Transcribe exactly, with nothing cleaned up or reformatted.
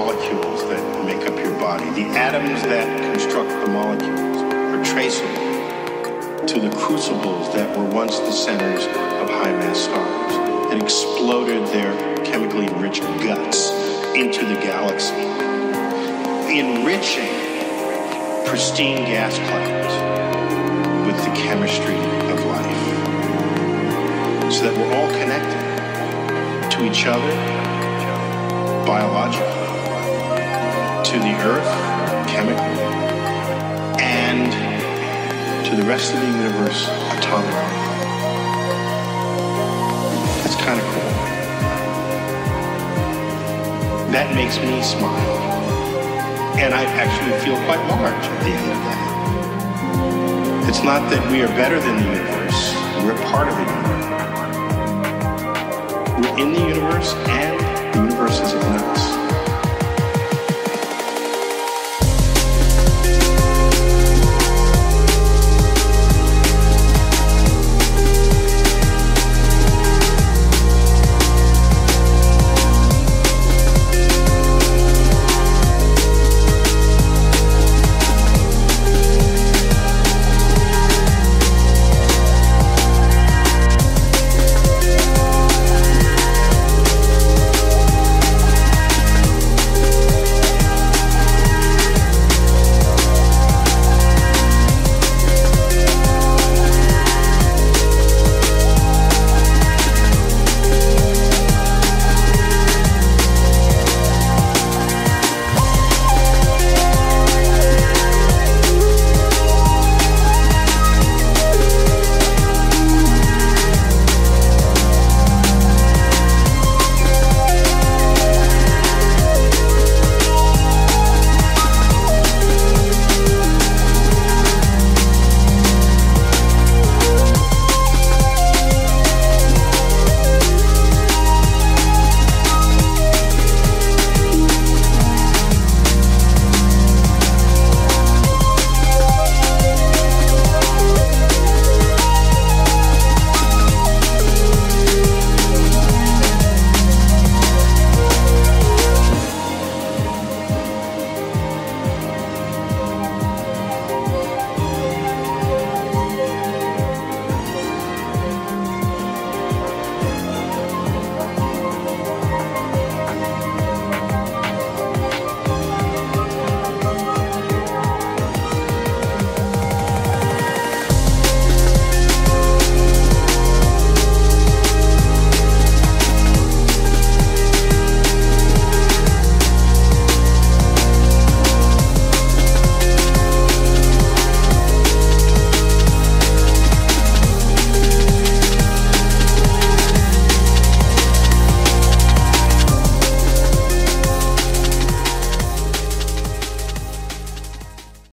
molecules that make up your body, the atoms that construct the molecules, are traceable to the crucibles that were once the centers of high-mass stars that exploded their chemically enriched guts into the galaxy, enriching pristine gas clouds with the chemistry of life, so that we're all connected to each other, biologically, to the earth, chemically, and to the rest of the universe, atomically. That's kind of cool. That makes me smile. And I actually feel quite large at the end of that. It's not that we are better than the universe, we're part of the universe. We're in the universe, and the universe is in us.